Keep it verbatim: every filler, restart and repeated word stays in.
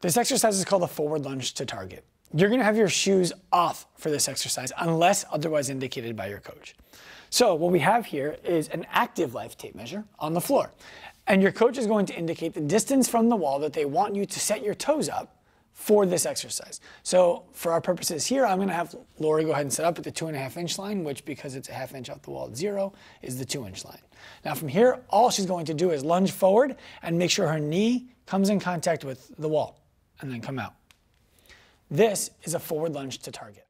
This exercise is called a forward lunge to target. You're gonna have your shoes off for this exercise unless otherwise indicated by your coach. So what we have here is an active life tape measure on the floor. And your coach is going to indicate the distance from the wall that they want you to set your toes up for this exercise. So for our purposes here, I'm gonna have Lori go ahead and set up at the two and a half inch line, which because it's a half inch off the wall at zero is the two inch line. Now from here, all she's going to do is lunge forward and make sure her knee comes in contact with the wall and then come out. This is a forward lunge to target.